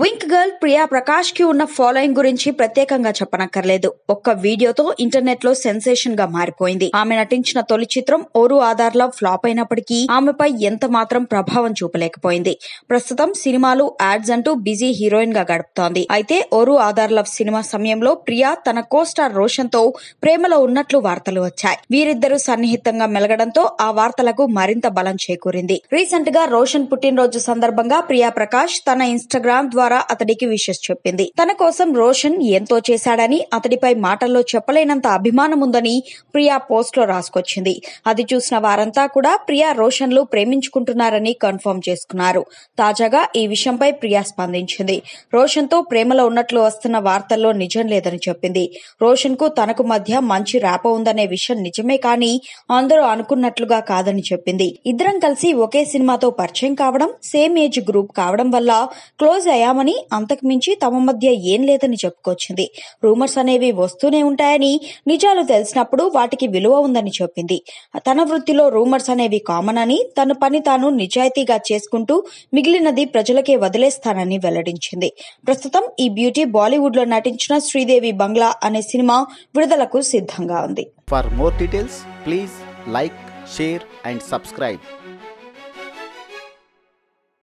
Wink girl Priya Prakash కి ఉన్న following గురించి ప్రత్యేకంగా చెప్పనక్కర్లేదు. ఒక్క వీడియోతో ఇంటర్నెట్ లో సెన్సేషన్ గా మారిపోయింది. ఆమె నటించిన తొలి చిత్రం ఓరు ఆధార్లో ఫ్లాప్ అయినప్పటికీ ఆమెపై ఎంత మాత్రం ప్రభావం చూపలేకపోయింది. ప్రస్తుతం సినిమాలు, యాడ్స్ అంటూ బిజీ హీరోయిన్ గా గడుపుతోంది. అయితే ఓరు ఆధార్ల సినిమా సమయంలో ప్రియా తన కో స్టార్ రోషన్ తో ప్రేమలో ఉన్నట్లు వార్తలు వచ్చాయి. వీరిద్దరూ సన్నిహితంగా మెలగడంతో ఆ వార్తలకు మరింత బలం చేకూరింది. రీసెంట్ గా రోషన్ పుట్టినరోజు సందర్భంగా ప్రియా ప్రకాష్ తన ఇన్స్టాగ్రామ్ ద్వారా అతడికి విషెస్ చెప్పింది. తన కోసం రోషన్ ఎంతో చేశాడని, అతడిపై మాటల్లో చెప్పలేనంత అభిమానం ఉందని ప్రియా పోస్ట్ లో రాసుకొచ్చింది. అది చూసిన వారంతా కూడా ప్రియా రోషన్ లు ప్రేమించుకుంటున్నారని కన్ఫర్మ్ చేసుకున్నారు. తాజాగా ఈ విషయంపై ప్రియా స్పందించింది. రోషన్ తో ప్రేమలో ఉన్నట్లు వస్తున్న వార్తల్లో నిజం లేదని చెప్పింది. రోషన్ కు తనకు మధ్య మంచి ర్యాపో ఉందనే విషయం నిజమే, కానీ అందరూ అనుకున్నట్లుగా కాదని చెప్పింది. ఇద్దరం కలిసి ఒకే సినిమాతో పరిచయం కావడం, సేమ్ ఏజ్ గ్రూప్ కావడం వల్ల క్లోజ్ అయ్యాం అని, అంతకుమించి తమ మధ్య ఏం లేదని చెప్పుకొచ్చింది. రూమర్స్ అనేవి వస్తూనే ఉంటాయని, నిజాలు తెలిసినప్పుడు వాటికి విలువ ఉందని చెప్పింది. తన వృత్తిలో రూమర్స్ అనేవి కామన్ అని, తన పని తాను నిజాయితీగా చేసుకుంటూ మిగిలినది ప్రజలకే వదిలేస్తానని వెల్లడించింది. ప్రస్తుతం ఈ బ్యూటీ బాలీవుడ్ లో నటించిన శ్రీదేవి బంగ్లా అనే సినిమా విడుదలకు సిద్ధంగా ఉంది. For more details please like, share and subscribe.